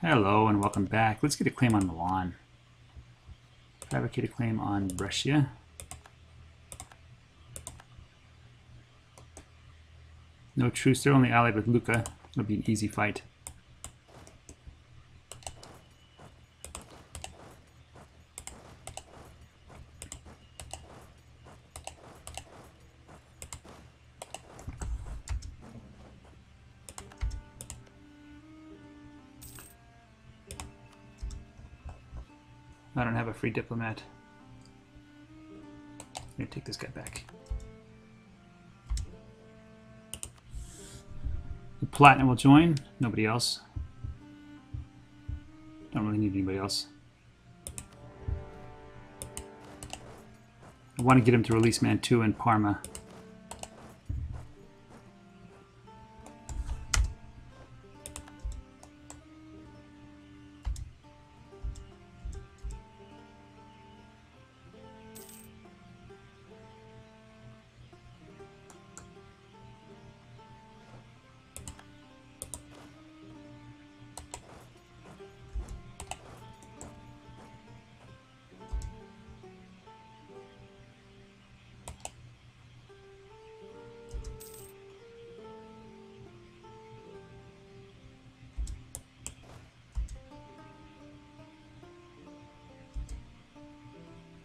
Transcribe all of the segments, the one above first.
Hello and welcome back. Let's get a claim on Milan. Fabricate a claim on Brescia. No truce, they're only allied with Lucca. It'll be an easy fight. I don't have a free diplomat. I'm gonna take this guy back. The Palatinate will join. Nobody else. Don't really need anybody else. I want to get him to release Mantua and Parma.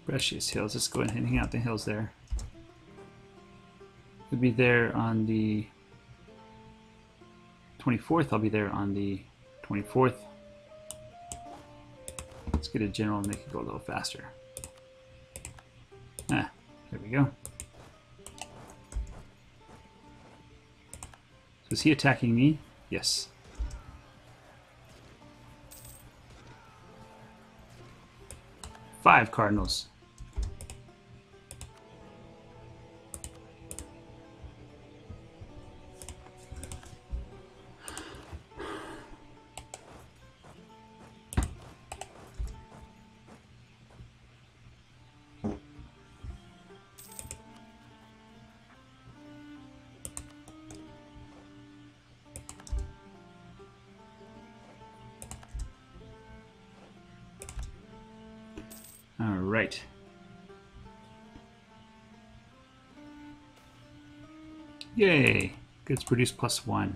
Brescia's hills. Let's go ahead and hang out the hills there. We'll be there on the 24th. I'll be there on the 24th. Let's get a general and make it go a little faster. Ah, there we go. So is he attacking me? Yes. Five cardinals. All right. Yay! Goods produced +1.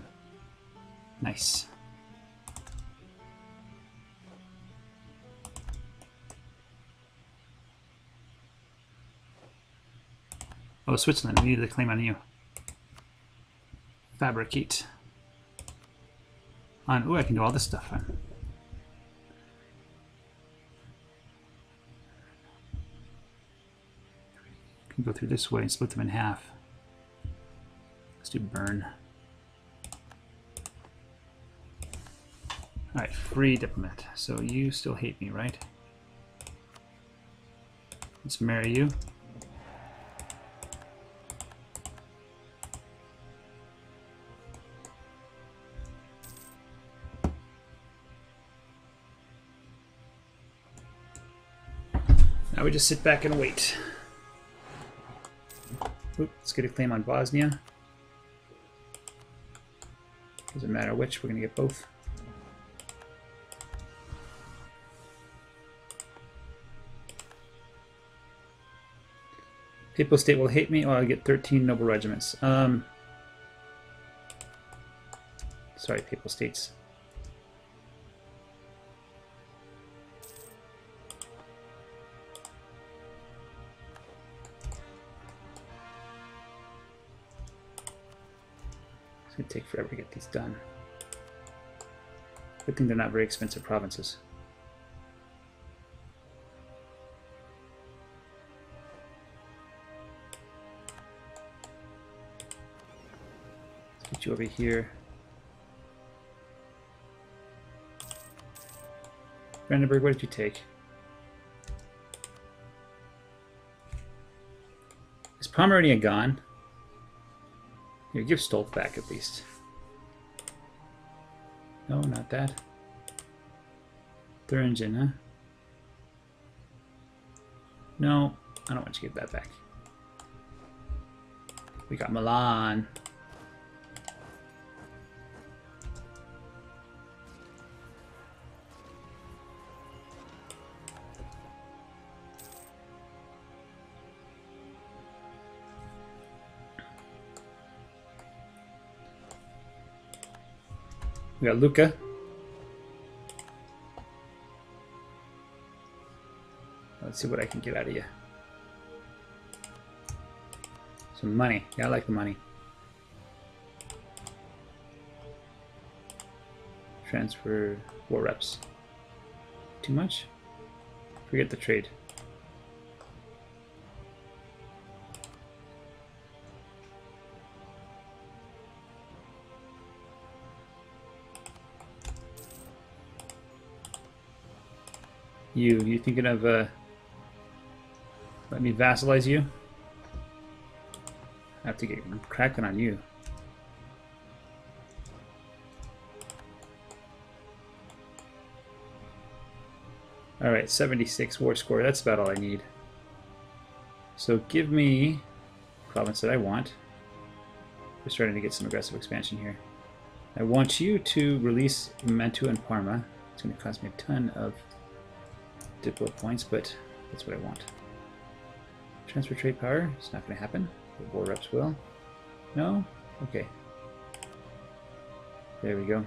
Nice. Oh, Switzerland, we need to claim on you. Fabricate. On, ooh, I can do all this stuff on. Go through this way and split them in half. Let's do burn. All right, free diplomat. So you still hate me, right? Let's marry you. Now we just sit back and wait. Oop, let's get a claim on Bosnia. Doesn't matter which, we're going to get both. Papal State will hate me, or I'll get 13 noble regiments. Sorry, Papal States. It'd take forever to get these done. Good thing they're not very expensive provinces. Let's get you over here. Brandenburg, what did you take? Is Pomerania gone? Here, give Stolz back at least. No, not that. Thuringen, huh? No, I don't want you to give that back. We got Milan. We got Luca. Let's see what I can get out of you. Some money. Yeah, I like the money. Transfer war reps. Too much? Forget the trade. You thinking of let me vassalize you? I have to get cracking on you. All right, 76 war score. That's about all I need. So give me the province that I want. We're starting to get some aggressive expansion here. I want you to release Mantua and Parma. It's going to cost me a ton of Diplo points, but that's what I want. Transfer trade power. It's not going to happen. The war reps will. No? Okay. There we go.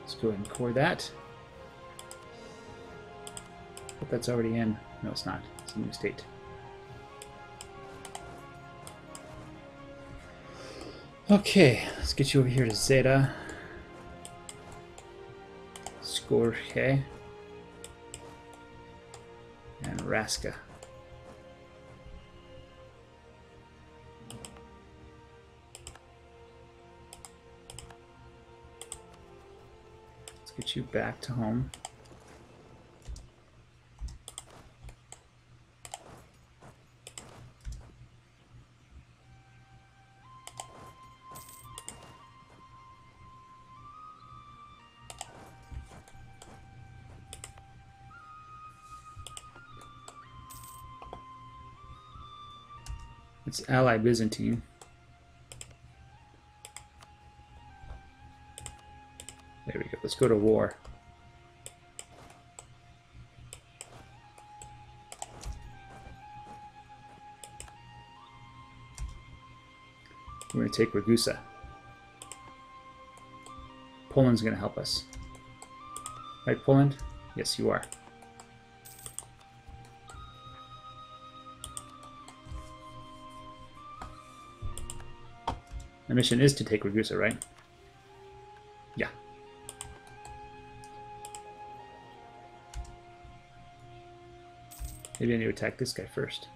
Let's go ahead and core that. But that's already in. No, it's not. It's a new state. Okay, let's get you over here to Zeta. Jorge and Raska. Let's get you back to home. It's ally Byzantine. There we go. Let's go to war. We're going to take Ragusa. Poland's going to help us. Right, Poland? Yes, you are. The mission is to take Ragusa, right? Yeah. Maybe I need to attack this guy first.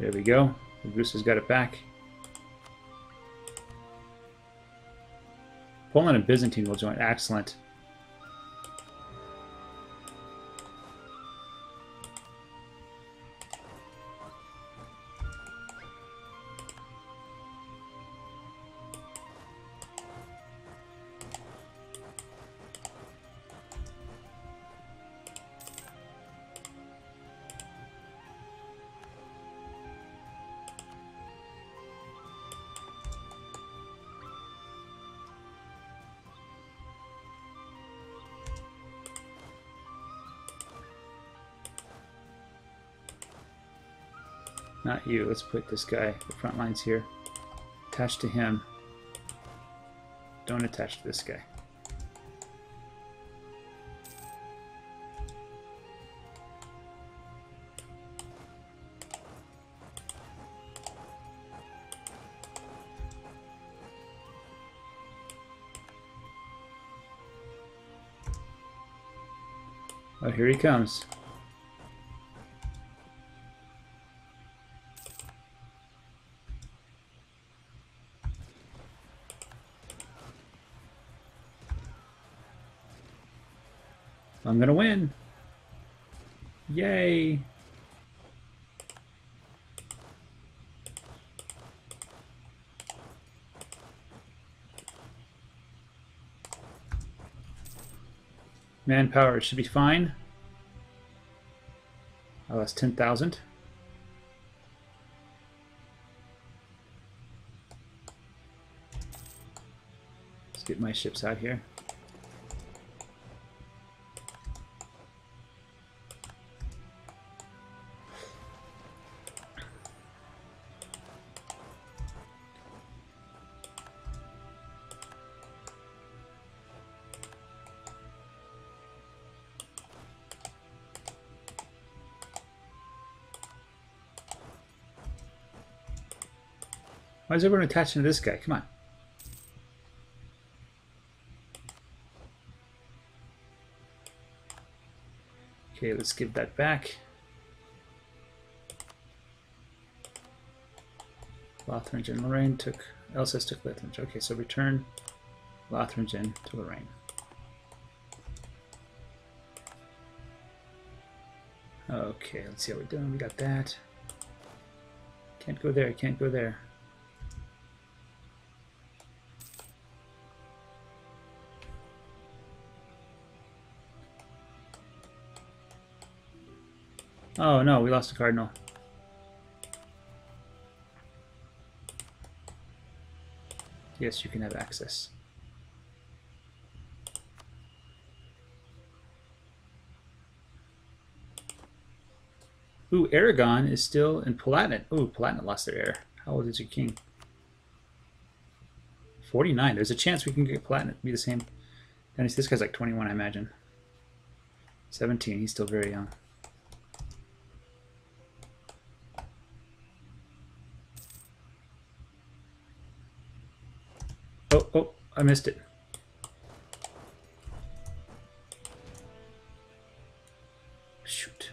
There we go. Ragusa's got it back. Poland and Byzantine will join. Excellent. Not you. Let's put this guy, the front lines here. Attach to him. Don't attach to this guy. Oh, here he comes. I'm gonna win. Yay. Manpower should be fine. I lost 10,000. Let's get my ships out here. Why is everyone attaching to this guy? Come on. Okay, let's give that back. Lothringe and Lorraine took... Elsass took Lothringe. Okay, so return Lothringe and to Lorraine. Okay, let's see how we're doing. We got that. Can't go there, can't go there. Oh no, we lost a cardinal. Yes, you can have access. Ooh, Aragon is still in Palatinate. Ooh, Palatinate lost their heir. How old is your king? 49. There's a chance we can get Palatinate to be the same. And this guy's like 21, I imagine. 17. He's still very young. Oh, oh, I missed it. Shoot.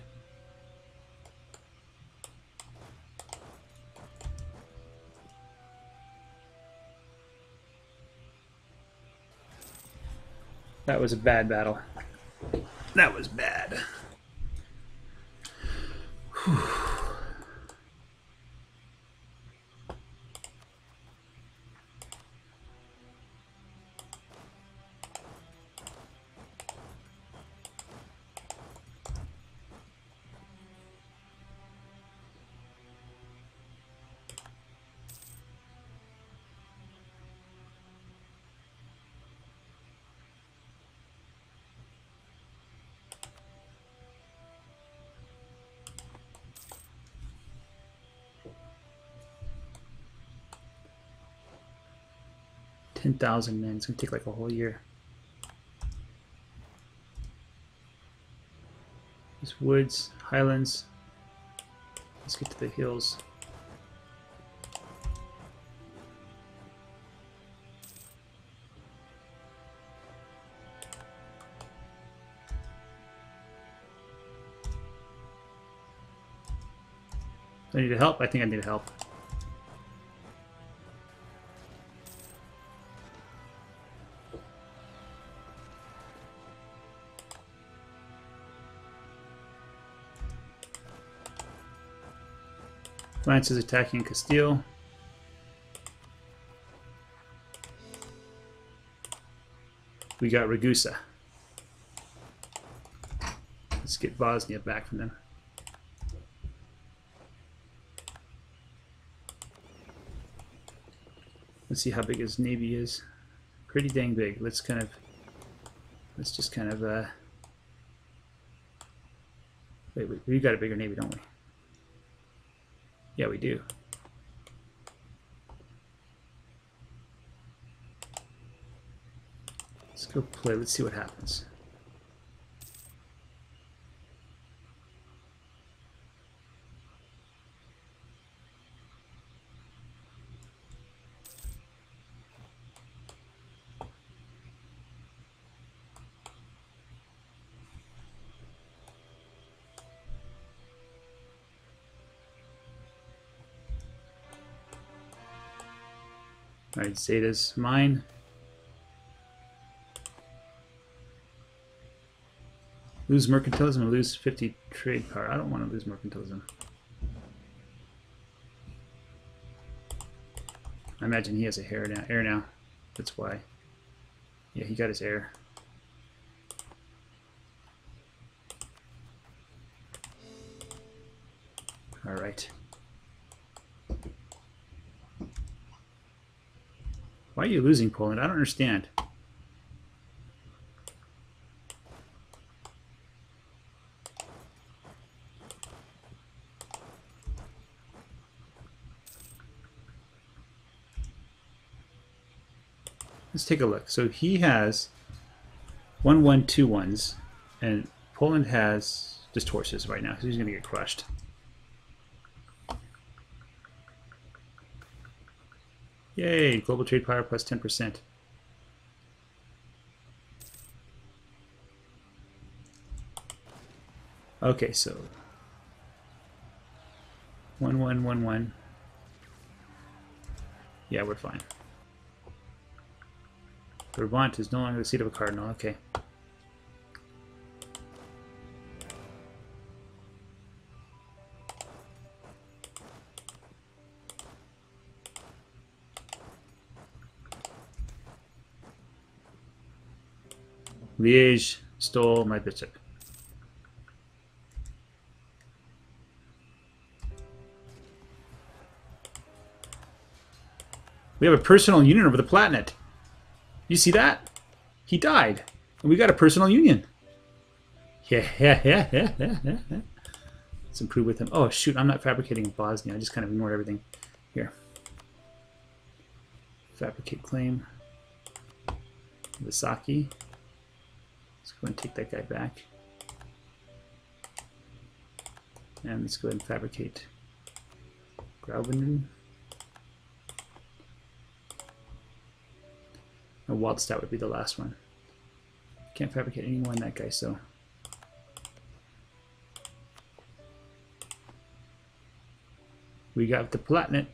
That was a bad battle. That was bad. Whew. $10,000 men. It's gonna take like a whole year. There's woods, highlands. Let's get to the hills. Do I need help? I think I need help. France is attacking Castile. We got Ragusa. Let's get Bosnia back from them. Let's see how big his navy is. Pretty dang big. Let's just kind of wait, we've got a bigger navy, don't we? Yeah, we do. Let's go play. Let's see what happens. Alright, Zeta's mine. Lose mercantilism and lose 50 trade power. I don't want to lose mercantilism. I imagine he has a heir now. That's why. Yeah, he got his heir. Alright. Why are you losing, Poland? I don't understand. Let's take a look. So he has 1-1, 2-1s, and Poland has just horses right now, so he's going to get crushed. Yay, global trade power plus 10%. Okay, so 1, 1, 1, 1. Yeah, we're fine. Brabant is no longer the seat of a cardinal, okay. Liège stole my bishop. We have a personal union over the planet. You see that? He died. And we got a personal union. Yeah. Let's improve with him. Oh, shoot. I'm not fabricating Bosnia. I just kind of ignored everything. Here. Fabricate claim. Vasaki. Let's go and take that guy back. And let's go ahead and fabricate Graubünden. And Waldstadt would be the last one. Can't fabricate any more in that guy, so. We got the Platnet.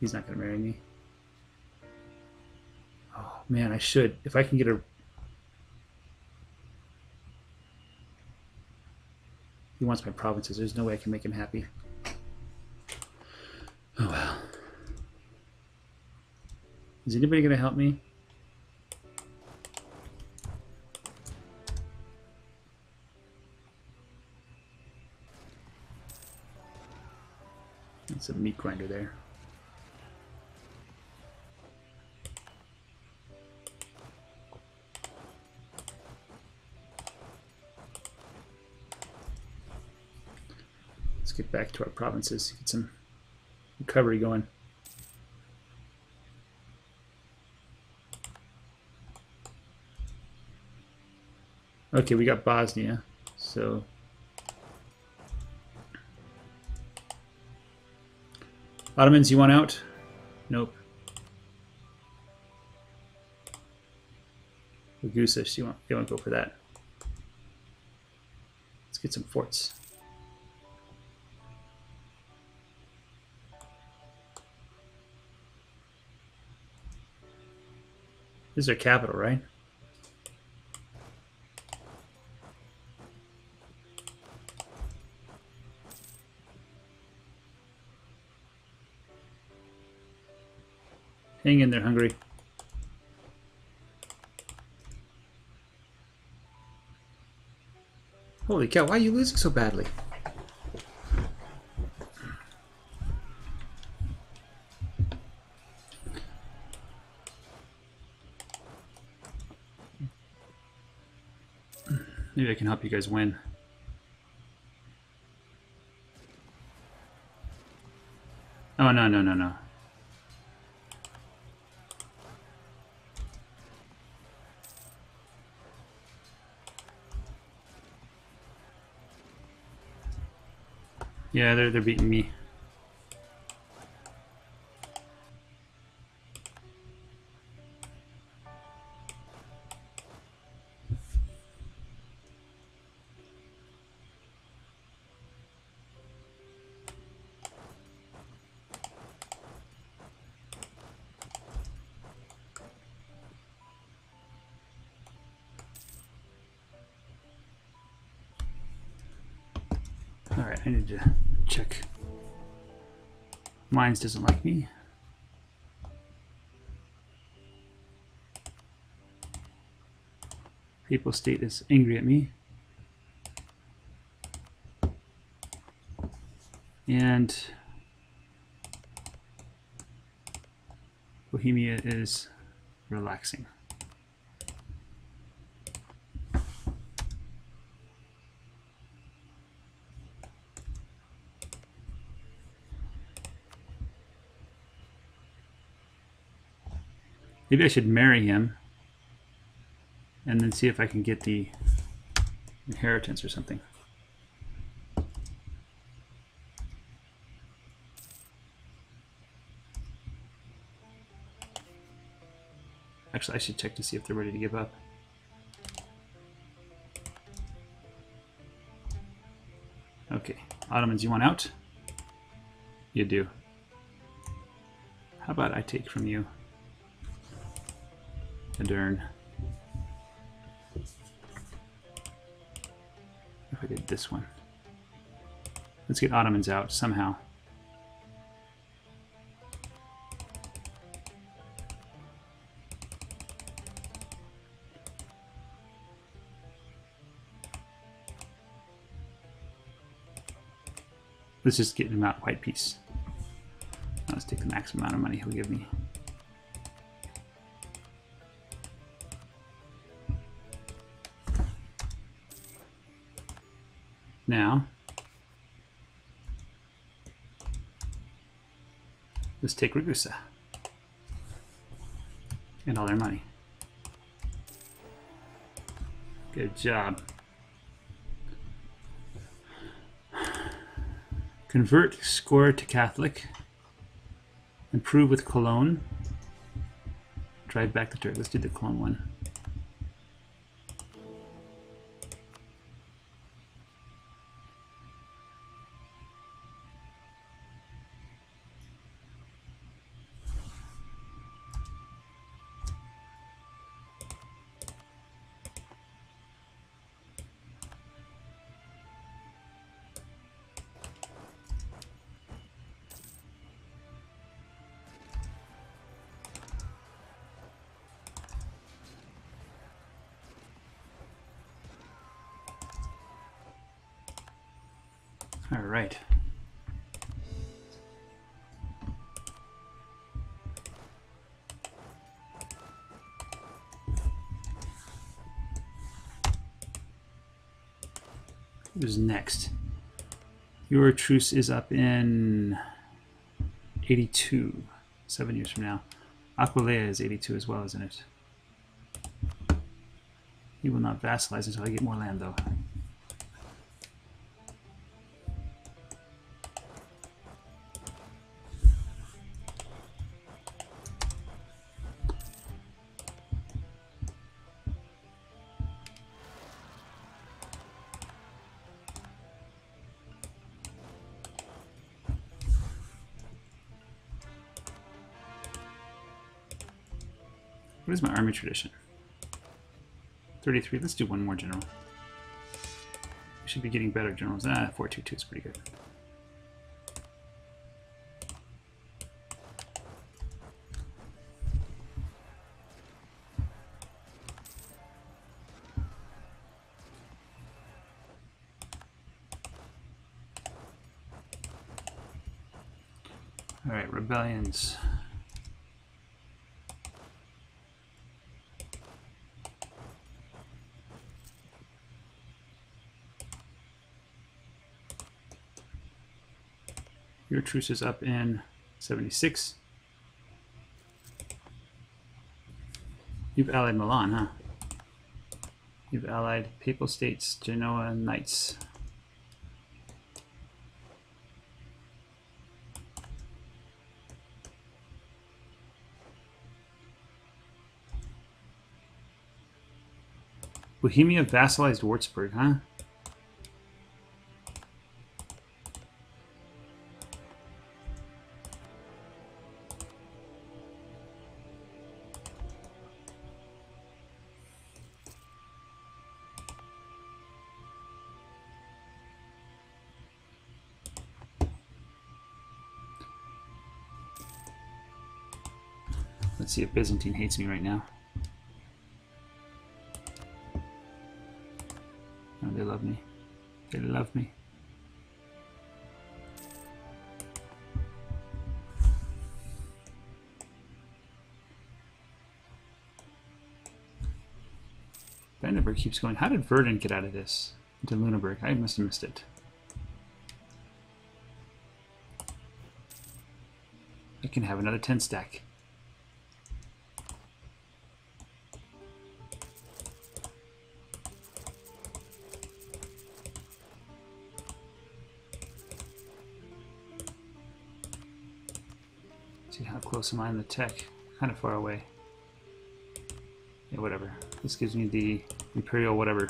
He's not going to marry me. Man, I should. If I can get a... He wants my provinces. There's no way I can make him happy. Oh, well. Is anybody going to help me? That's a meat grinder there. Get back to our provinces, get some recovery going. Okay, we got Bosnia, so Ottomans, you want out? Nope. Ragusa, you want to go for that? Let's get some forts. This is their capital, right? Hang in there, Hungary. Holy cow, why are you losing so badly? Maybe I can help you guys win. Oh, no. Yeah, they're beating me. Alright, I need to check. Mines doesn't like me. Papal State is angry at me. And Bohemia is relaxing. Maybe I should marry him and then see if I can get the inheritance or something. Actually, I should check to see if they're ready to give up. Okay, Ottomans, you want out? You do. How about I take from you? Edirne. If I did this one. Let's get Ottomans out somehow. Let's just get him out white piece. Now let's take the maximum amount of money he'll give me. Now, let's take Ragusa and all their money. Good job. Convert Skor to Catholic. Improve with Cologne. Drive back the Turk. Let's do the Cologne one. All right. Who's next? Your truce is up in 82, 7 years from now. Aquileia is 82 as well, isn't it? He will not vassalize until I get more land, though. What is my army tradition? 33. Let's do one more general. We should be getting better generals. 422 is pretty good. All right, rebellions. Your truce is up in 76. You've allied Milan, huh? You've allied Papal States, Genoa, and Knights. Bohemia vassalized Würzburg, huh? Let's see if Byzantine hates me right now. No, they love me. They love me. Brandenburg keeps going. How did Verdun get out of this? Into Lüneburg? I must have missed it. I can have another 10 stack. See how close am I in the tech? Kind of far away. Yeah, whatever. This gives me the Imperial whatever.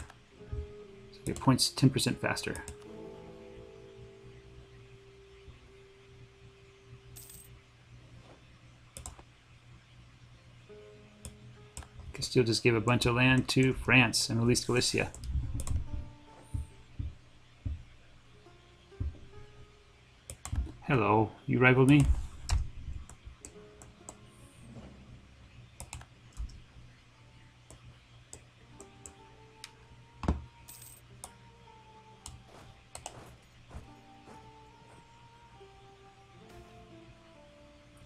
So it points 10% faster. Castile just gave a bunch of land to France and released Galicia. Hello, you rival me?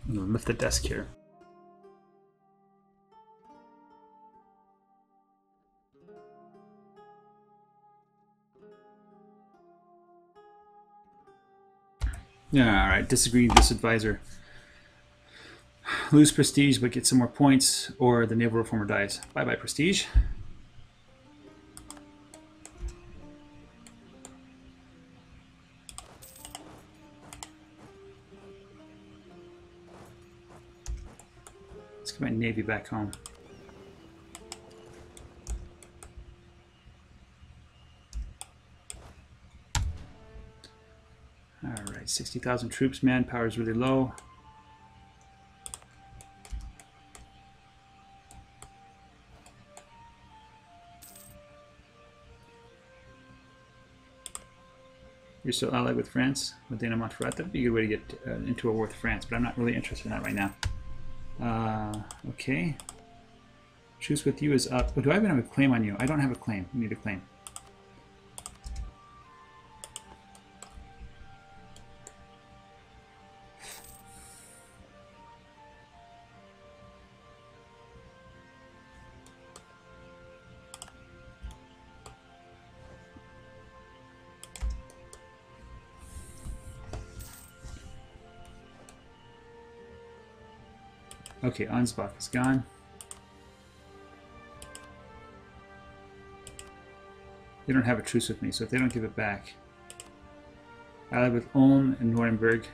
I'm gonna lift the desk here. Yeah, all right, disagree with this advisor. Lose prestige, but get some more points, or the naval reformer dies. Bye-bye, prestige. Let's get my navy back home. All right, 60,000 troops, manpower is really low. You're still allied with France, with Dana Montferrat. That'd be a good way to get into a war with France, but I'm not really interested in that right now. Okay. Truce with you is up. Oh, do I even have a claim on you? I don't have a claim. I need a claim. Okay, Ansbach is gone. They don't have a truce with me, so if they don't give it back, allied with Ulm and Nuremberg.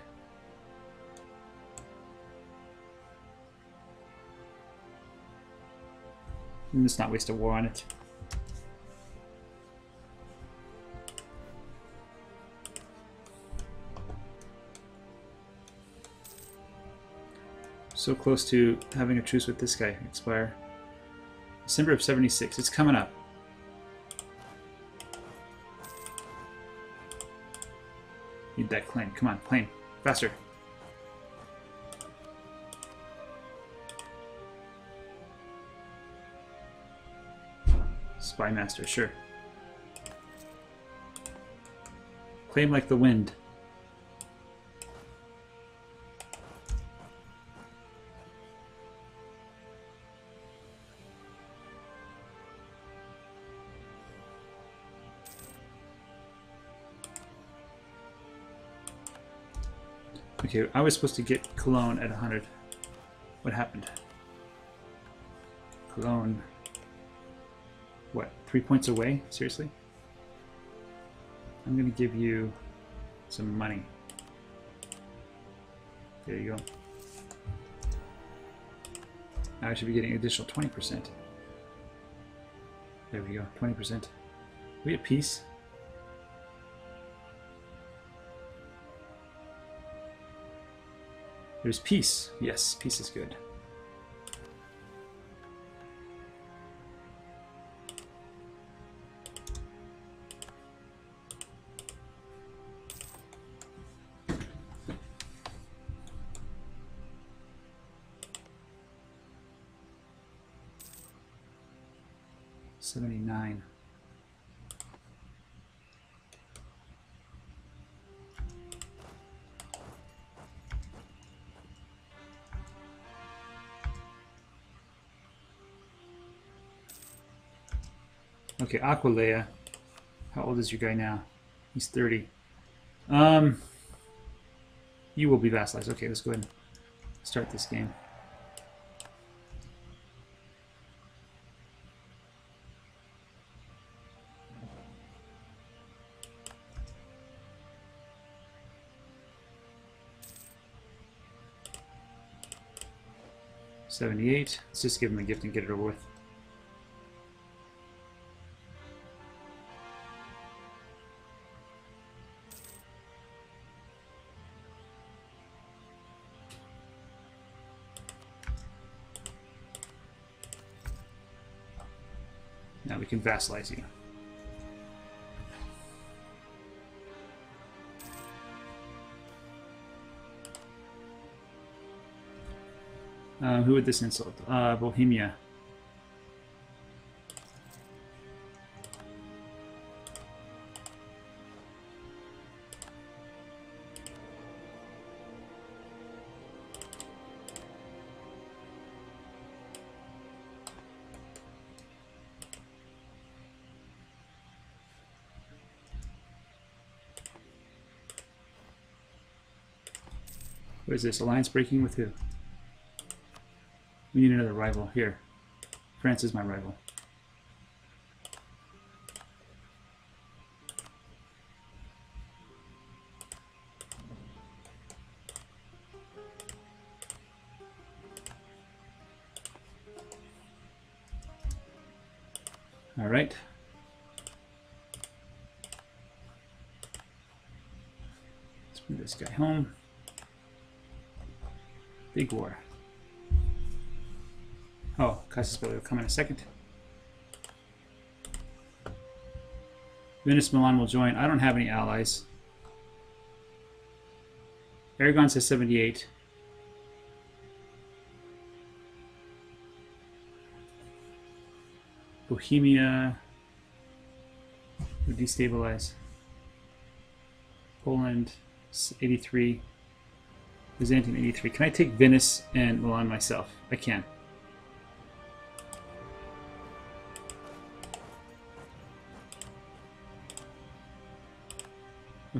Let's not waste a war on it. So close to having a truce with this guy expire. December of 76. It's coming up. Need that claim. Come on, claim. Faster. Spy master, sure. Claim like the wind. Okay, I was supposed to get Cologne at 100. What happened? Cologne. What? 3 points away? Seriously? I'm going to give you some money. There you go. Now I should be getting an additional 20%. There we go, 20%. We at peace. There's peace. Yes, peace is good. Okay, Aquileia. How old is your guy now? He's 30. You will be vassalized. Okay, let's go ahead and start this game. '78. Let's just give him a gift and get it over with. Now we can vassalize you. Who would this insult? Bohemia. What is this? Alliance breaking with who? We need another rival here. France is my rival. All right. Let's move this guy home. Big war. Oh, Casus Belli will come in a second. Venice, Milan will join. I don't have any allies. Aragon says 78. Bohemia would destabilize. Poland 83. Byzantium 83. Can I take Venice and Milan myself? I can.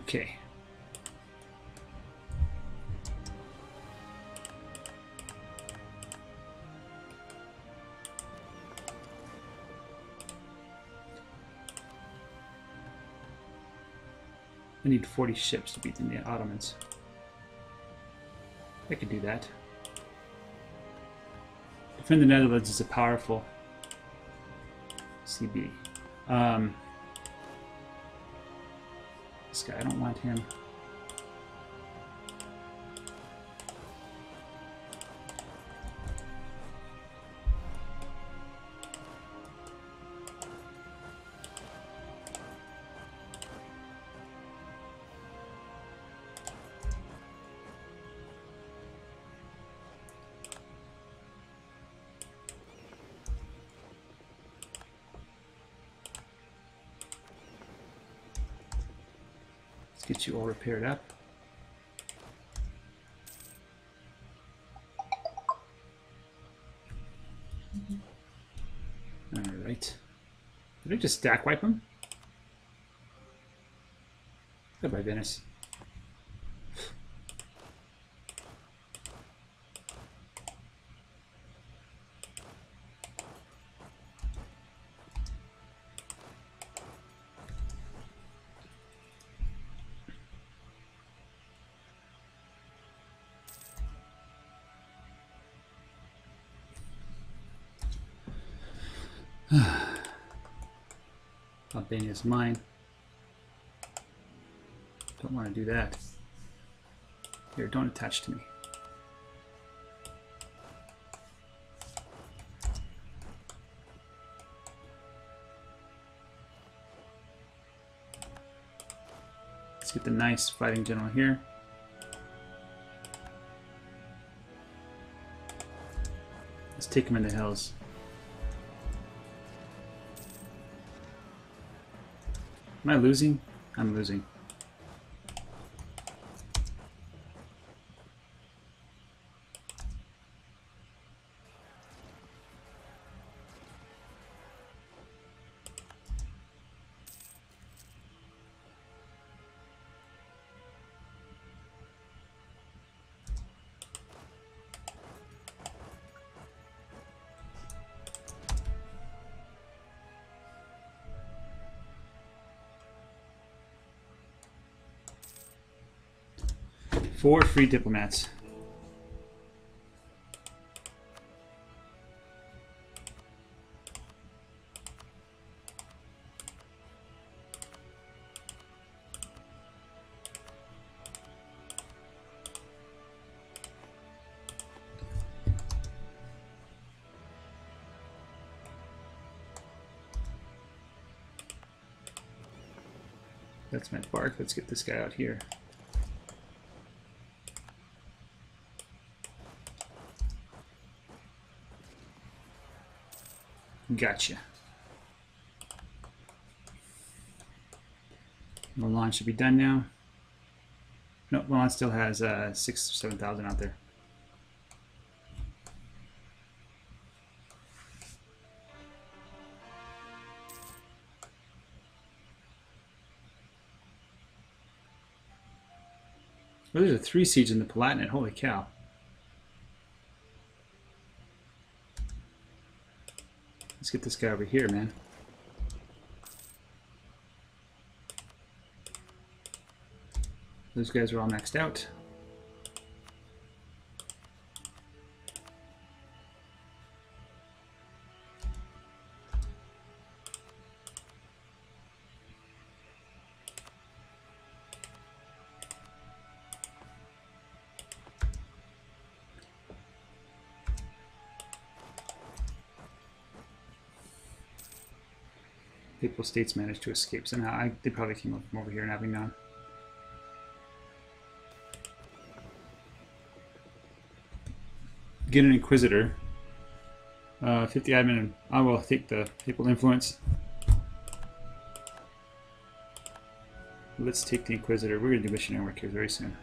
Okay. I need 40 ships to beat the Ottomans. I could do that. Defend the Netherlands is a powerful CB. This guy, I don't want him. Get you all repaired up. All right. Did I just stack wipe them? Goodbye, Venice. Albania is mine. Don't want to do that. Here, don't attach to me. Let's get the nice fighting general here. Let's take him in the hills. Am I losing? I'm losing. Four free diplomats. That's my bark. Let's get this guy out here. Gotcha. Milan should be done now. No, Milan still has 6,000 or 7,000 out there. Well, there's a 3 siege in the Palatinate. Holy cow! Let's get this guy over here, man. Those guys are all maxed out. Papal states managed to escape somehow. They probably came up from over here and having none. Get an inquisitor. 50 admin, and I will take the papal influence. Let's take the inquisitor. We're going to do missionary work here very soon.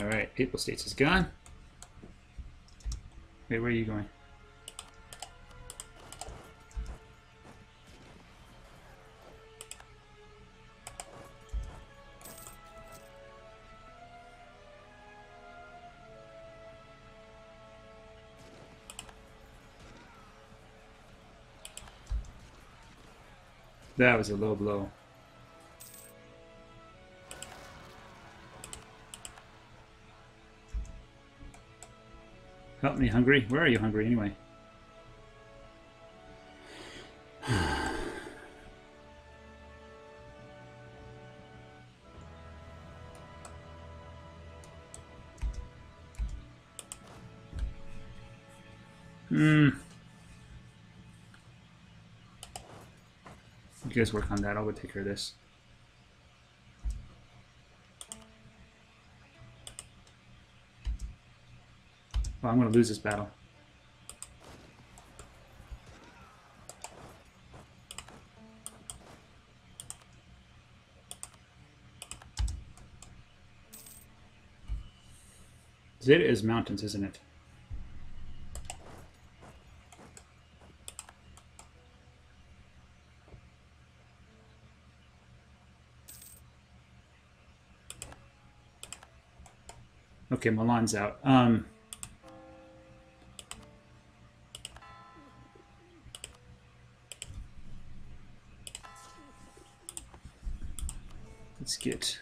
Alright, Papal States is gone. Wait, where are you going? That was a low blow. Help me, Hungary. Where are you, Hungary, anyway? You guys work on that. I'll go take care of this. Well, I'm going to lose this battle. Zeta is mountains, isn't it? Okay, Milan's out. Let's get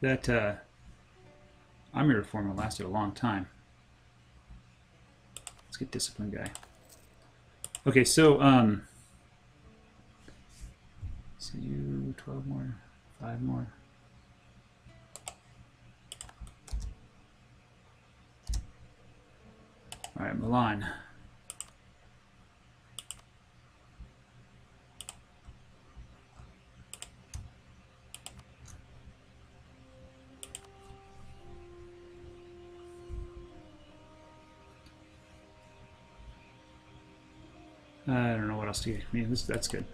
that army reform will last a long time. Let's get discipline guy. Okay, so so you 12 more, 5 more. All right, Milan. I don't know what else to get. I mean, that's good.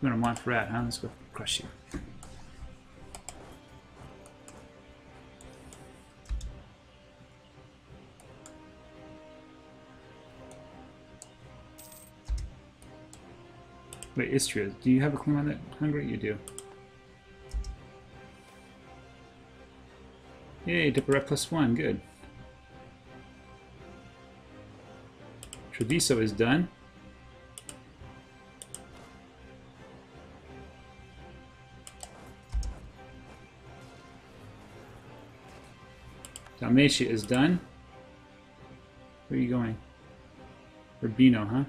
I'm going to Montferrat, huh? Let's go crush you. Wait, Istria, do you have a claim on that, Hungary? You do. Yay, Diplomat +1, good. Treviso is done. Dalmatia is done. Where are you going? Urbino, huh?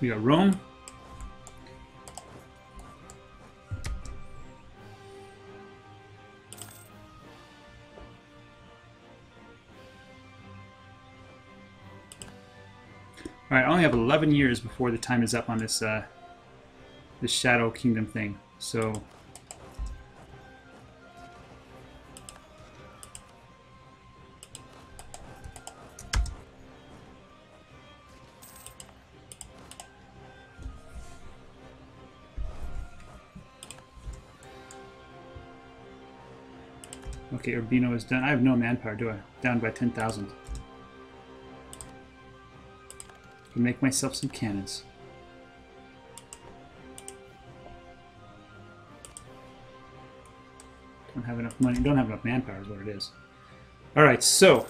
We got Rome. All right, I only have 11 years before the time is up on this this Shadow Kingdom thing. So okay, Urbino is done. I have no manpower, do I? Down by 10,000. Can make myself some cannons. Don't have enough money. Don't have enough manpower is what it is. All right, so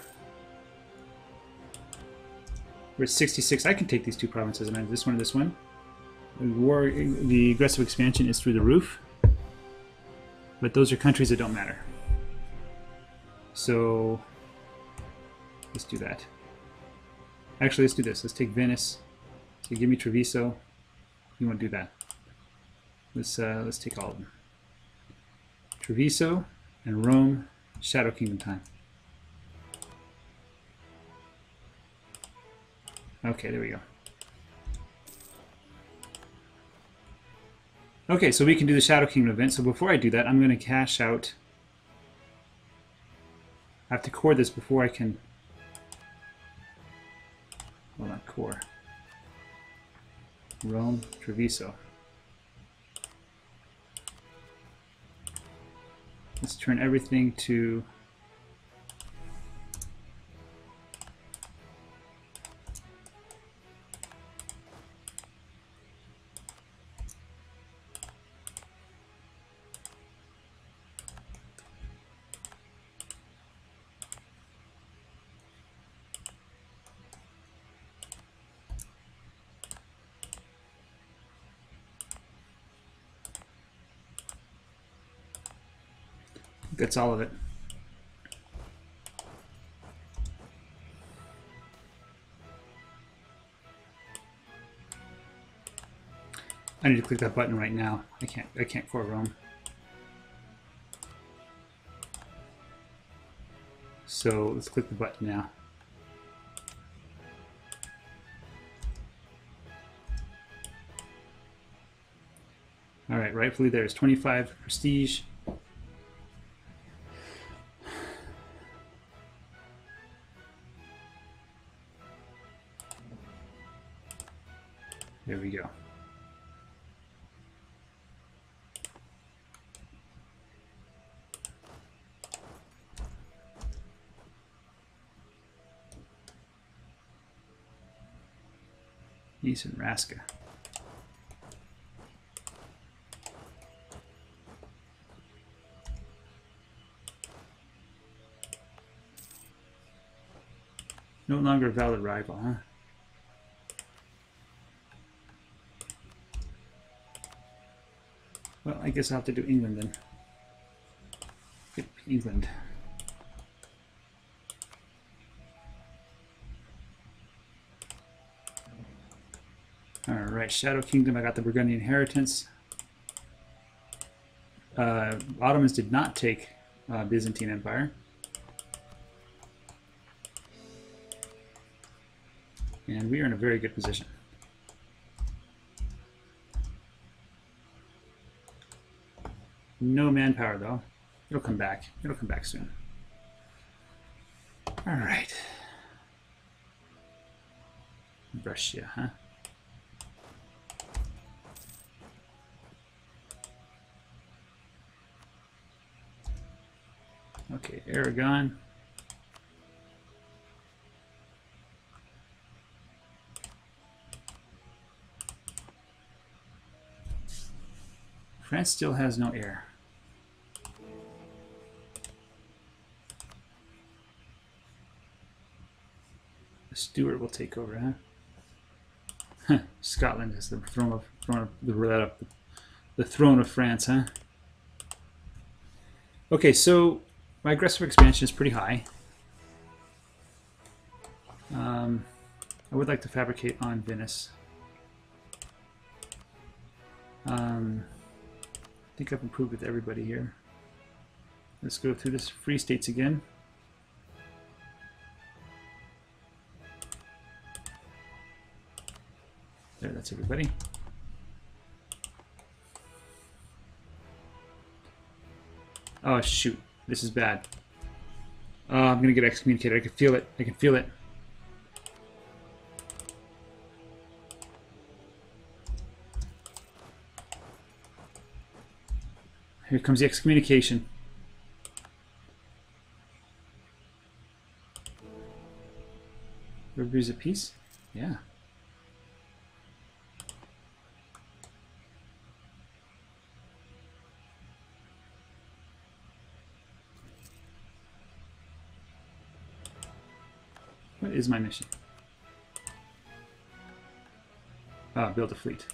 we're at 66. I can take these two provinces. I mean, this one and this one. The aggressive expansion is through the roof, but those are countries that don't matter. So let's do that. Actually, let's do this. Let's take Venice. So give me Treviso. You want to do that? Let's take all of them. Treviso and Rome. Shadow Kingdom time. Okay, there we go. Okay, so we can do the Shadow Kingdom event. So before I do that, I'm going to cash out. I have to core this before I can. Well, not core. Rome, Treviso. Let's turn everything to. That's all of it. I need to click that button right now. I can't core Rome. So let's click the button now. All right, rightfully there's 25 prestige. There we go. Nice and Raska. No longer a valid rival, huh? Well, I guess I'll have to do England then. Yep, England. Alright, Shadow Kingdom, I got the Burgundian inheritance. Ottomans did not take Byzantine Empire. And we are in a very good position. No manpower though. It'll come back. It'll come back soon. All right. brush here, huh? Okay, Aragon. France still has no heir. Stuart will take over, huh? Scotland is the throne of France, huh? Okay, so my aggressive expansion is pretty high. I would like to fabricate on Venice. I think I've improved with everybody here. Let's go through this Free States again. There, that's everybody. Oh shoot, this is bad. I'm gonna get excommunicated. I can feel it. I can feel it. Here comes the excommunication. Reviews a piece? Yeah. What is my mission? Ah, build a fleet.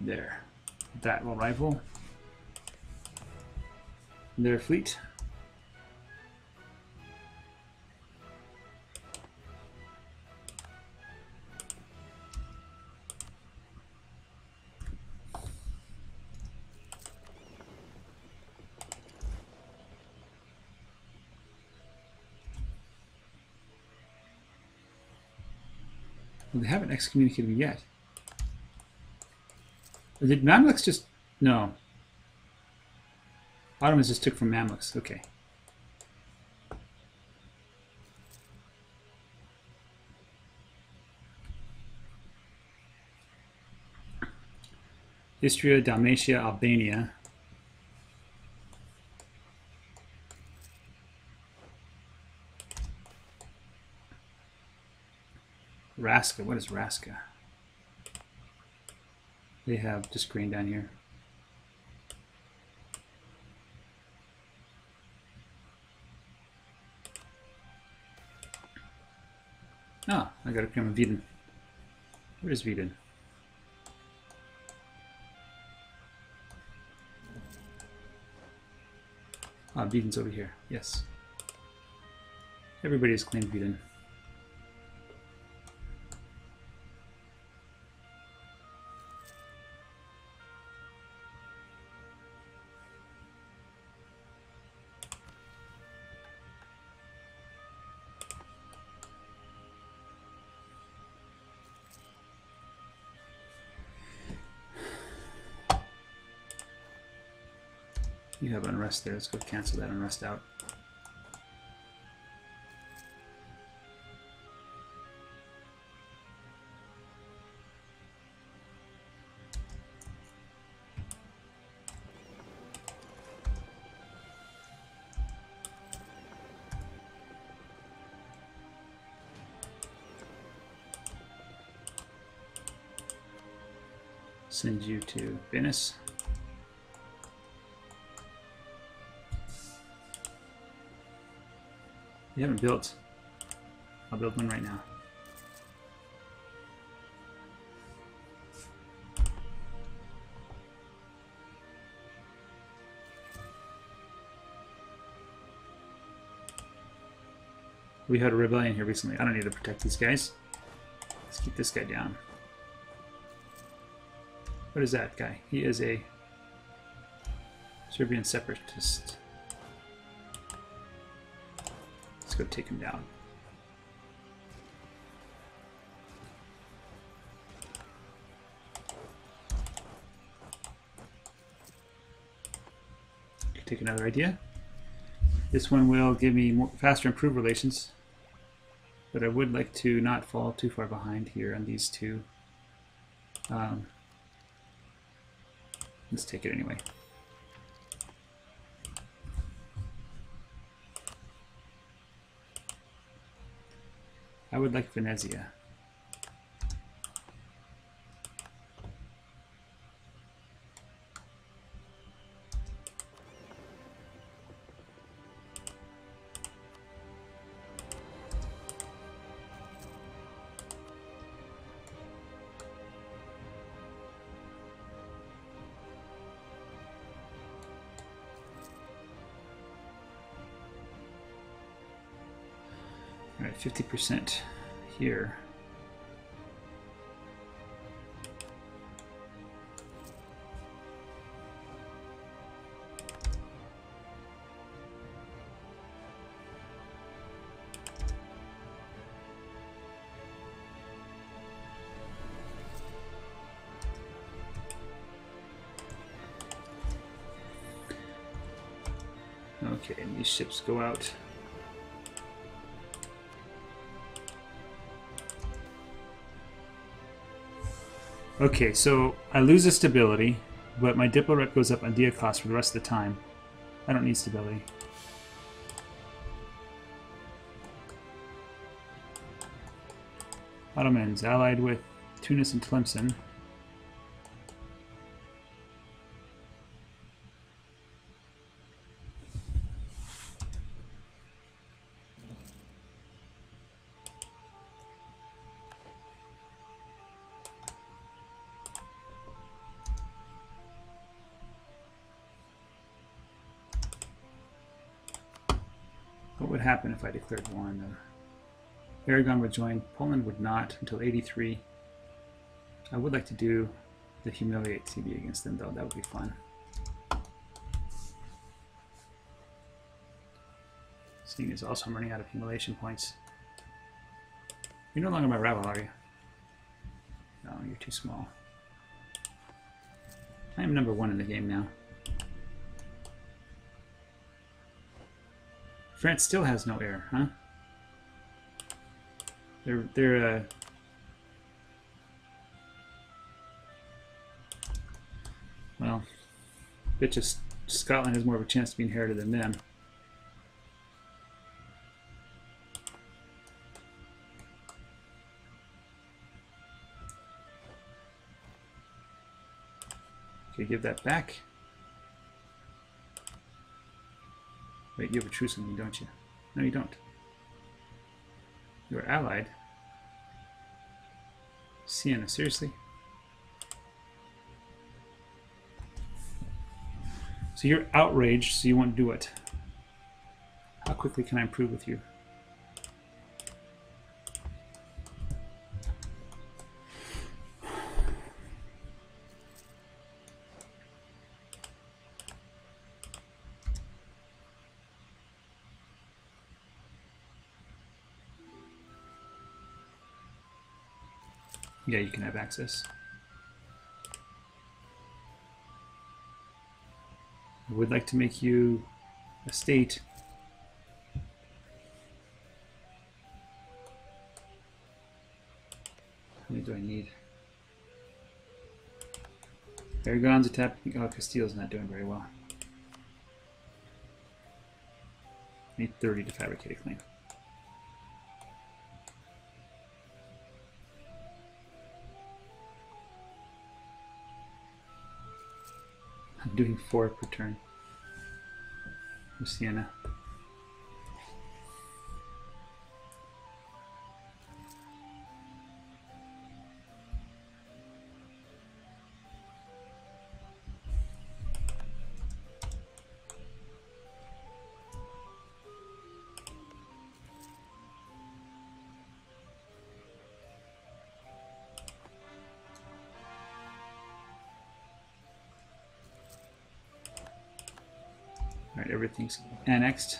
There. That will rival their fleet. Well, they haven't excommunicated me yet. Did Mamluks just... No. Ottomans just took from Mamluks. Okay. Istria, Dalmatia, Albania. Raska, what is Raska? They have just green down here. Ah, I gotta come Wieden. Where is Wieden? Ah, Wieden's over here, yes. Everybody has claimed Wieden. You have unrest there. Let's go cancel that unrest out. Send you to Venice. You haven't built. I'll build one right now. We had a rebellion here recently. I don't need to protect these guys. Let's keep this guy down. What is that guy? He is a Serbian separatist. Let's go take him down. take another idea. This one will give me more, faster improved relations, but I would like to not fall too far behind here on these two. Let's take it anyway. I would like Venezia. All right, 50% here. Okay, and these ships go out. Okay, so I lose the stability, but my diplomat goes up on dia cost for the rest of the time. I don't need stability. Ottomans allied with Tunis and Tlemcen. What would happen if I declared war on them? Aragon would join, Poland would not until 83. I would like to do the humiliate CB against them though, that would be fun. Seeing as also I'm running out of humiliation points. You're no longer my rival, are you? No, you're too small. I am number one in the game now. France still has no air, huh? They're well, bitches. Scotland has more of a chance to be inherited than them. Okay, give that back. Wait, you have a truce on me, don't you? No, you don't. You're allied. Siena, seriously? So you're outraged, so you won't do it. How quickly can I improve with you? Yeah, you can have access. I would like to make you a state. How many do I need? Aragon's attacking. Oh, Castile's not doing very well. I need 30 to fabricate a claim. Doing 4 per turn from Siena. Alright, everything's annexed.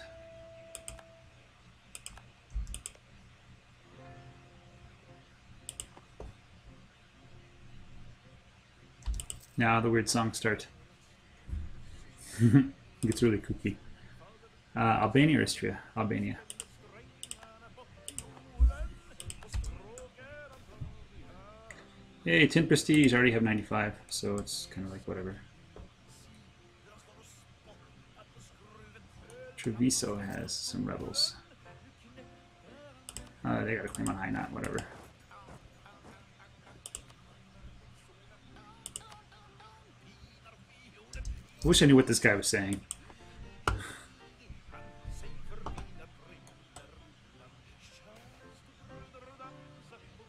Now the weird songs start. It's really kooky. Albania or Istria? Albania. Hey, 10 prestige, I already have 95, so it's kind of like whatever. Treviso has some rebels. They got a claim on High Knot, whatever. I wish I knew what this guy was saying.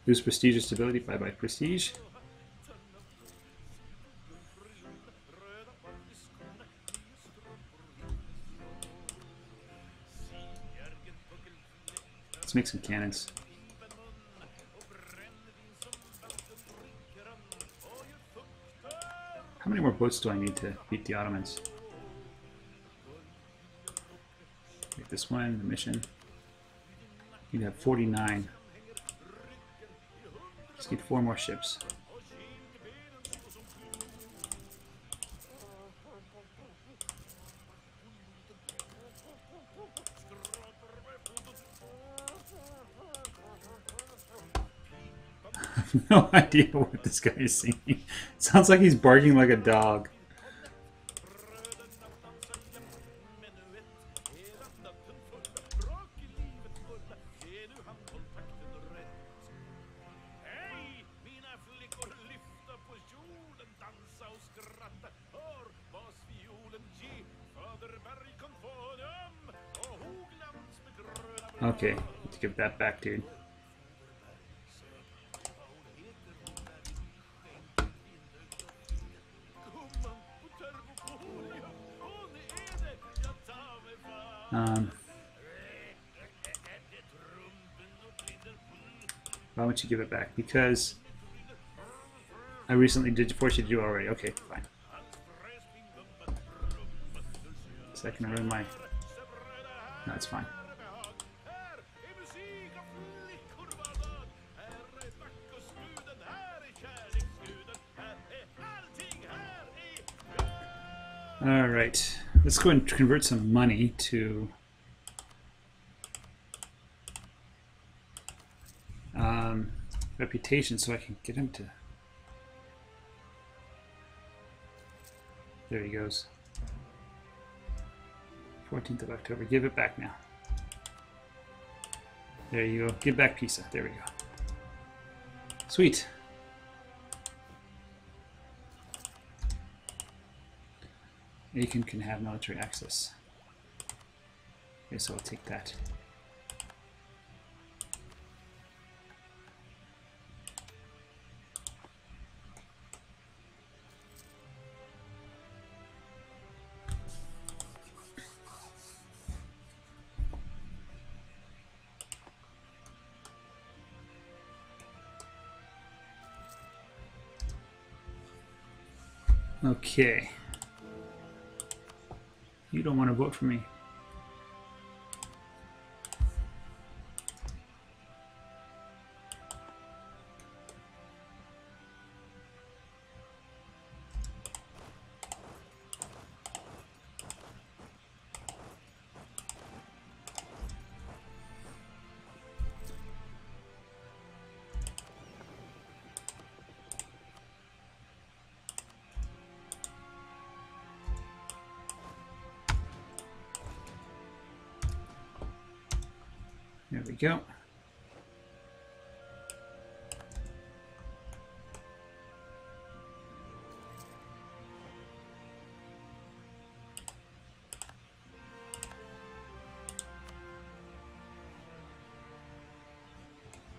Lose prestige or stability, bye-bye prestige. Let's make some cannons. How many more boats do I need to beat the Ottomans? Make this one, the mission. You'd have 49. Just need 4 more ships. I have no idea what this guy is singing. Sounds like he's barking like a dog. Okay, let's give that back, dude. Why would you give it back? Because I recently did force you to do it already. Okay, fine. So I can ruin my... No, it's fine. All right, let's go and convert some money to reputation so I can get him to... There he goes. 14th of October, give it back now. There you go, give back Pisa, there we go. Sweet. Aiken can have military access. Okay, so I'll take that. Okay. You don't want to vote for me. There we go.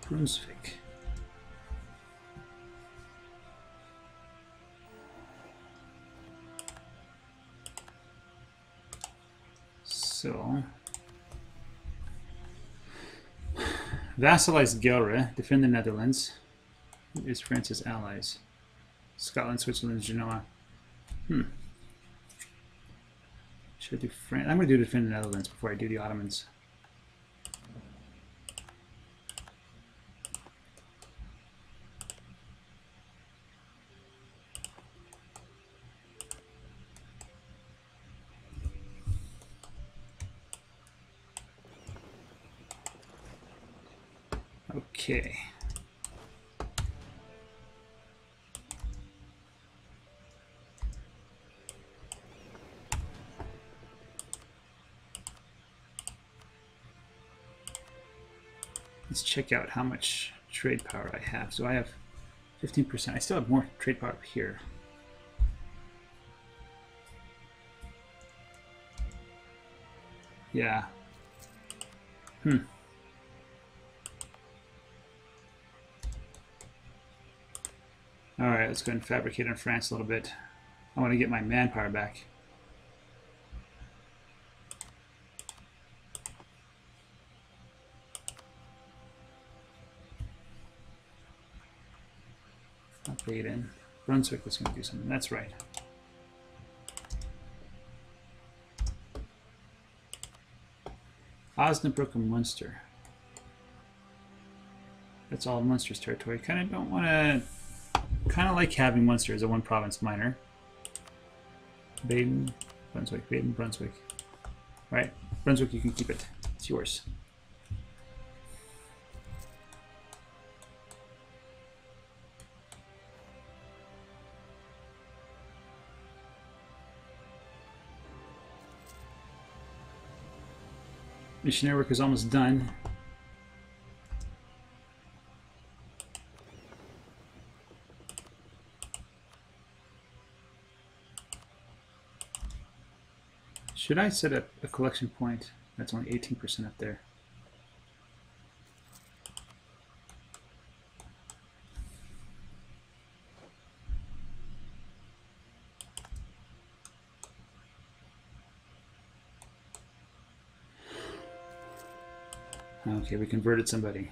Brunswick. So... vassalize Gelre, defend the Netherlands. Who is France's allies? Scotland, Switzerland, Genoa. Should I do France? I'm going to do defend the Netherlands before I do the Ottomans. Okay. Let's check out how much trade power I have. So I have 15%. I still have more trade power up here. Yeah. All right, let's go ahead and fabricate on France a little bit. I want to get my manpower back. Update in. Brunswick was going to do something. That's right. Osnabrück and Munster. That's all Munster's territory. Kind of don't want to. Kind of like having Munster as a one-province minor. Baden, Brunswick, Baden, Brunswick. All right, Brunswick, you can keep it. It's yours. Missionary work is almost done. Should I set up a collection point? That's only 18% up there. Okay, we converted somebody.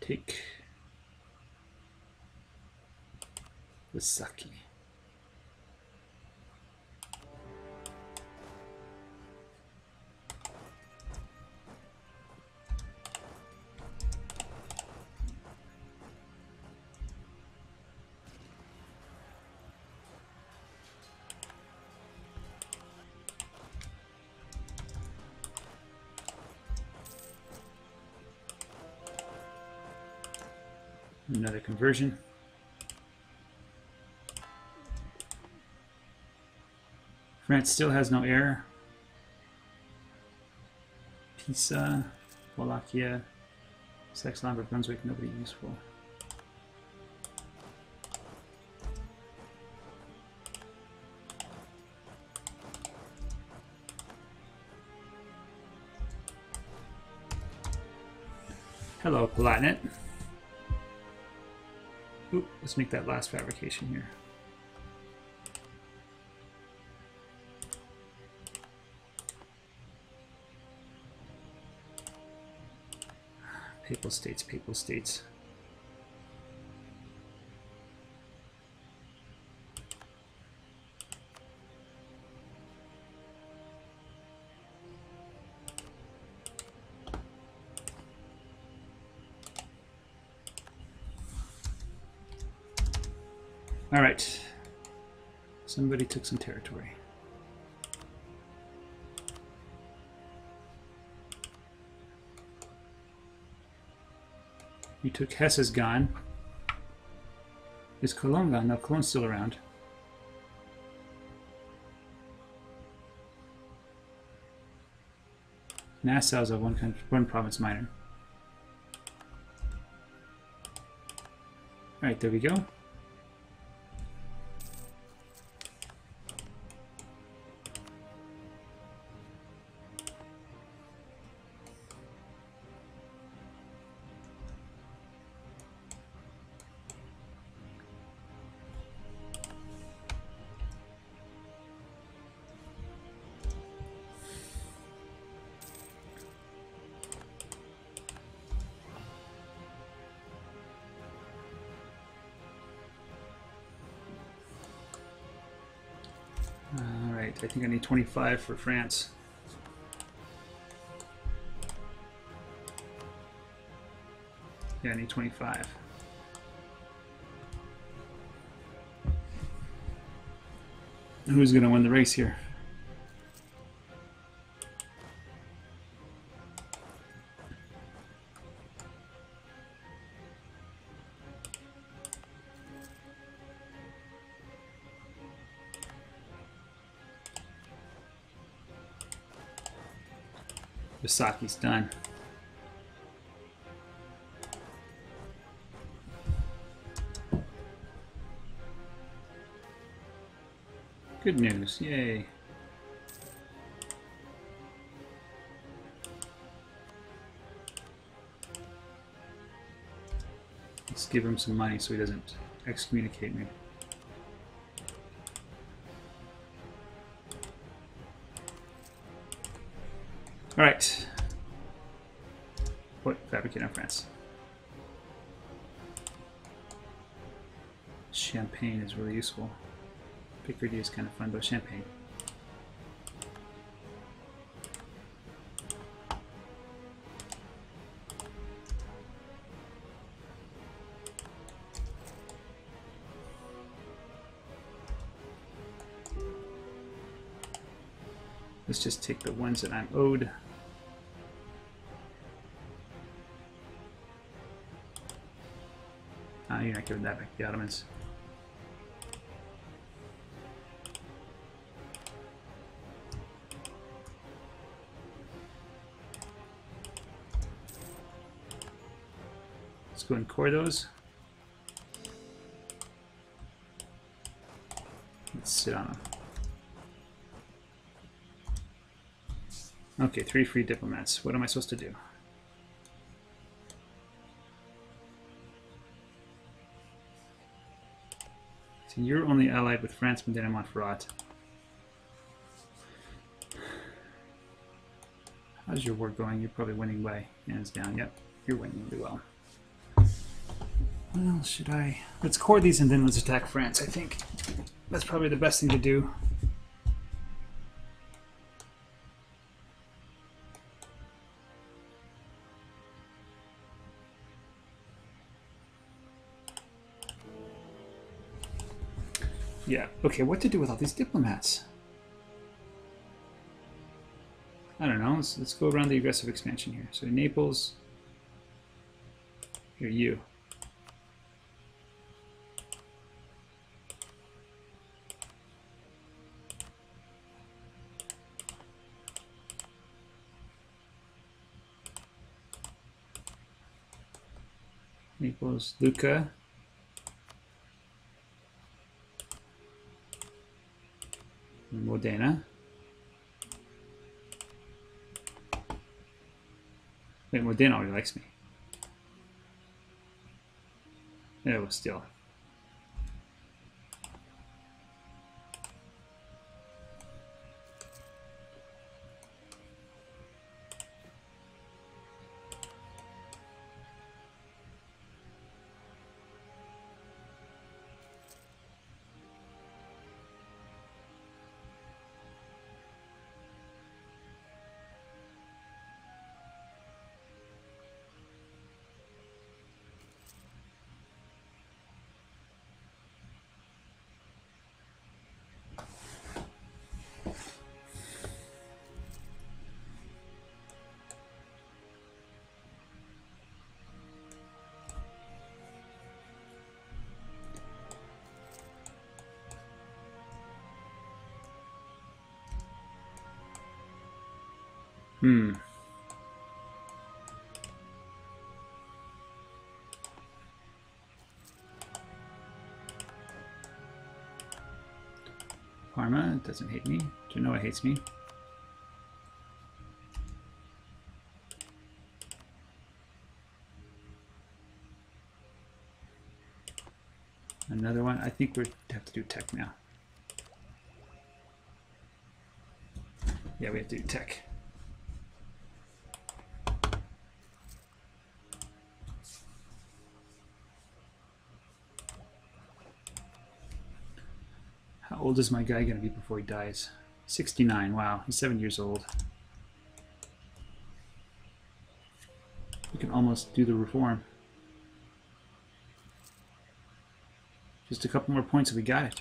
Take Wasaki. Another conversion. France still has no heir. Pisa, Wallachia, Saxony, Lambert, Brunswick, nobody useful. Hello, Palatinate. Oop, let's make that last fabrication here. Papal states, papal states. All right, somebody took some territory. You took Hesse is gone. Is Cologne gone? No, Cologne's still around. Nassau's a one province minor. All right, there we go. right, I think I need 25 for France. Yeah, I need 25. Who's going to win the race here? Bisaki's done. Good news, yay. Let's give him some money so he doesn't excommunicate me. All right. Put Fabricate on France. Champagne is really useful. Picardy is kind of fun, but champagne. Let's just take the ones that I'm owed. You're not giving that back to the Ottomans. Let's go and core those. Let's sit on them. Okay, 3 free diplomats. What am I supposed to do? So you're only allied with France, Modena, Montferrat. How's your war going? You're probably winning by hands down. Yep, you're winning really well. Well, should I? Let's core these and then let's attack France, I think. That's probably the best thing to do. Yeah, okay, what to do with all these diplomats? I don't know, let's go around the aggressive expansion here. So Naples, here you. Naples, Lucca. Modena. Wait, Modena already likes me. Yeah, well, still. Hmm. Parma doesn't hate me. Genoa hates me. Another one. I think we have to do tech now. Yeah, we have to do tech. How old is my guy going to be before he dies? 69. Wow, he's 7 years old. You can almost do the reform. Just a couple more points if we got it.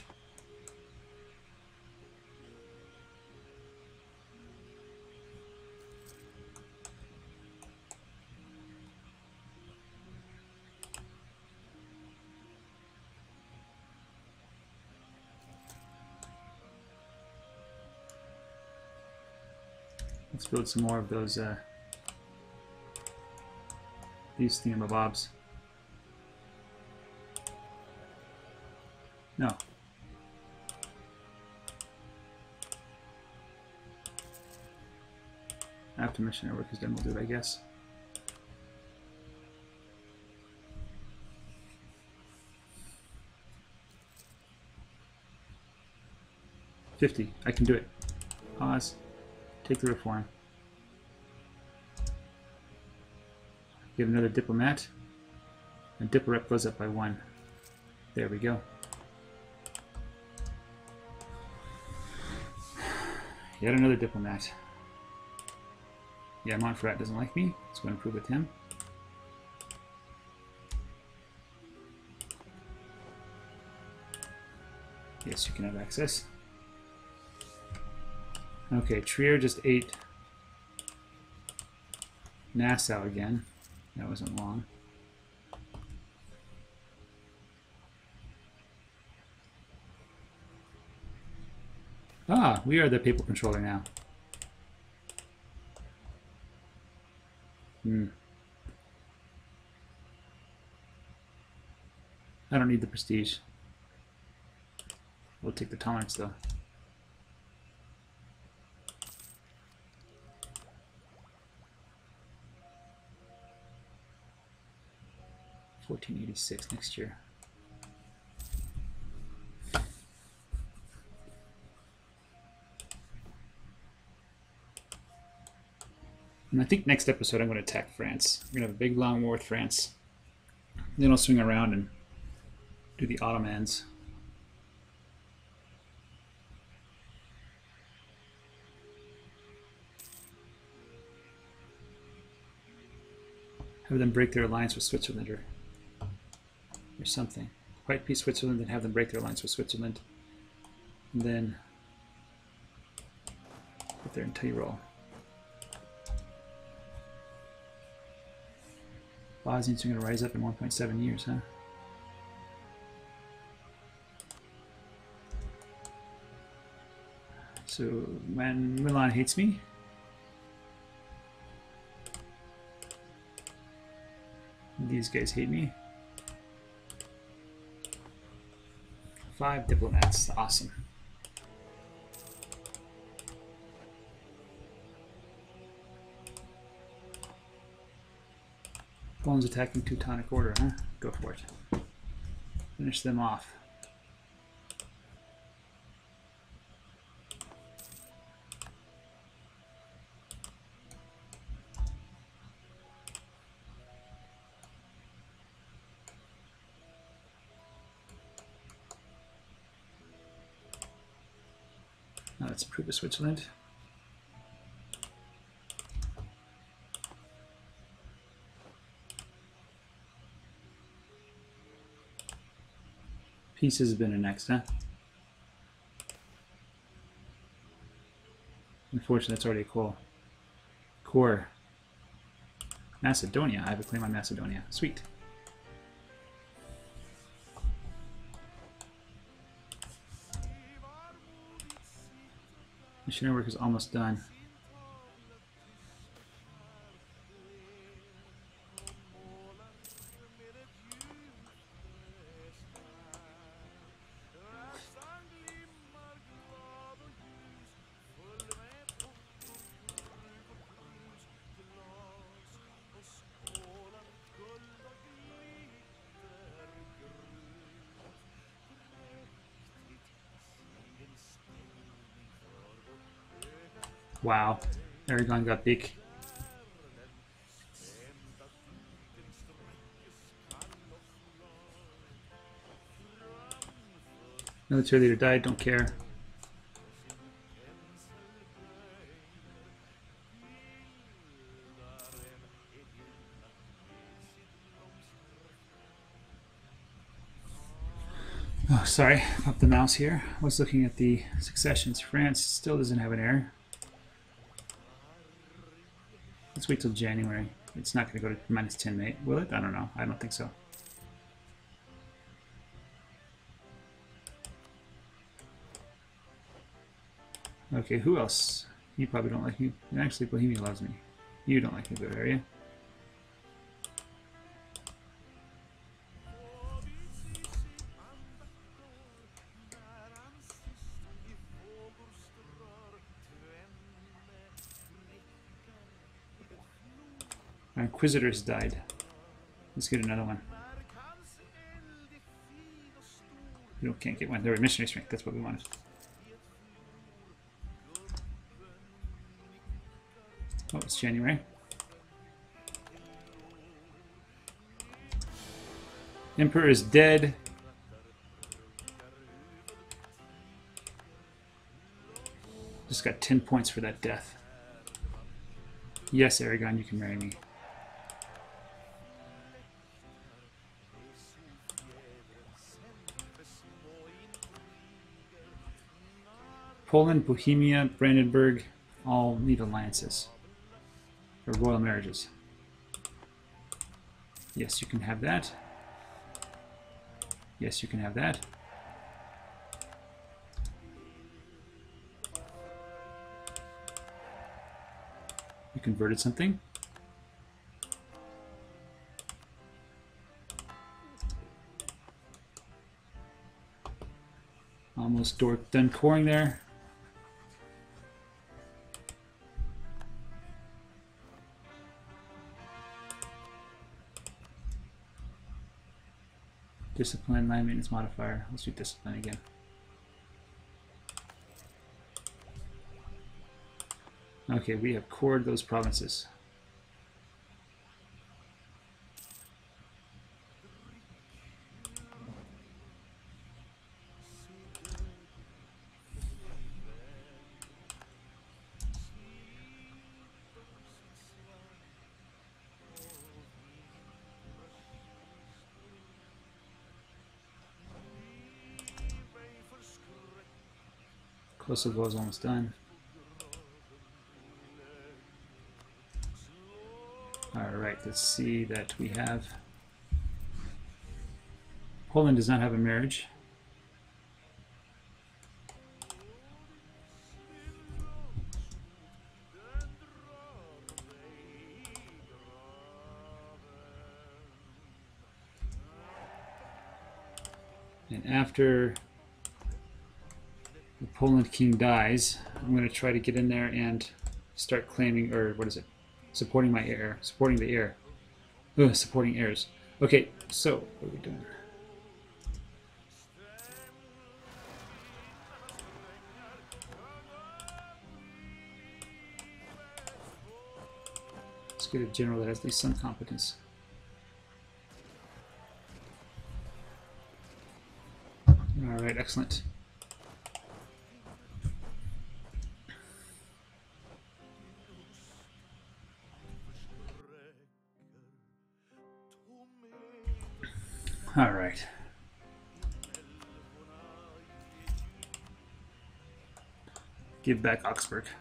Let's build some more of those these thingamabobs. No. After missionary work is done, we'll do it, I guess. $50. I can do it. Pause. Take the reform. Give another diplomat. And diplorep goes up by 1. There we go. Yet another diplomat. Yeah, Montferrat doesn't like me. Let's go and improve with him. Yes, you can have access. Okay, Trier just ate Nassau again. That wasn't long. Ah, we are the papal controller now. I don't need the prestige. We'll take the tolerance though. $1486 next year. And I think next episode I'm going to attack France. We're going to have a big long war with France. Then I'll swing around and do the Ottomans. Have them break their alliance with Switzerland or something. White peace Switzerland, then have them break their alliance with Switzerland. And then put their entire roll. Bosnians are going to rise up in 1.7 years, huh? So when Milan hates me, these guys hate me. 5 diplomats, awesome. Poland's attacking Teutonic Order, huh? Go for it. Finish them off. Now let's improve to Switzerland. Peace has been annexed, huh? Unfortunately, that's already a core. Macedonia. I have a claim on Macedonia. Sweet. Missionary work is almost done. Wow, Aragon got big. Military leader died, don't care. Oh, sorry, up the mouse here. I was looking at the successions. France still doesn't have an heir. Let's wait till January. It's not going to go to minus 10, mate. Will it? I don't know. I don't think so. Okay, who else? You probably don't like me. Actually, Bohemia loves me. You don't like me, Bavaria. Our Inquisitors died. Let's get another one. We can't get one. They're missionary strength. That's what we wanted. Oh, it's January. Emperor is dead. Just got 10 points for that death. Yes, Aragon, you can marry me. Poland, Bohemia, Brandenburg all need alliances or royal marriages. Yes, you can have that. Yes, you can have that. You converted something. Almost done coring there. Discipline, line maintenance modifier. Let's do discipline again. Okay, we have cored those provinces. Kosovo is almost done. Alright, let's see that we have... Poland does not have a marriage. And after the Poland king dies, I'm going to try to get in there and start claiming, or what is it, supporting my heir, supporting the heir. Ugh, supporting heirs. Okay, so what are we doing? Let's get a general that has at least some competence. All right, excellent. All right. Give back Augsburg. If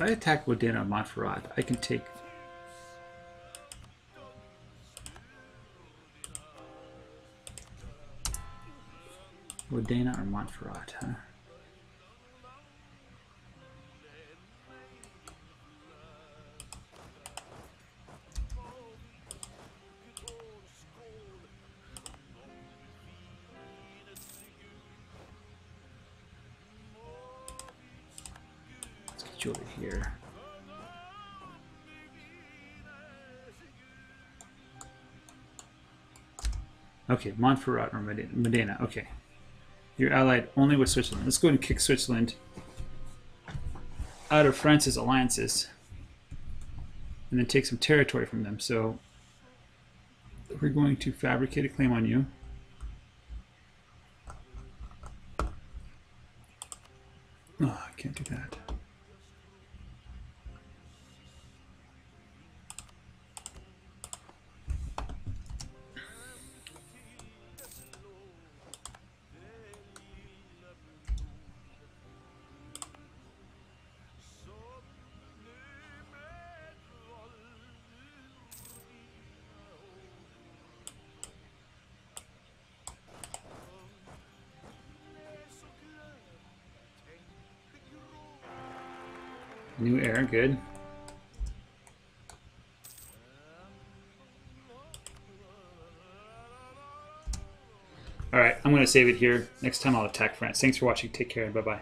I attack Modena, Montferrat, I can take. Modena or Montferrat, huh? Let's get you over here. Okay, Montferrat or Modena, okay. You're allied only with Switzerland. Let's go and kick Switzerland out of France's alliances and then take some territory from them. So we're going to fabricate a claim on you. No, I can't do that. New air, good. All right, I'm going to save it here. Next time I'll attack France. Thanks for watching. Take care and bye-bye.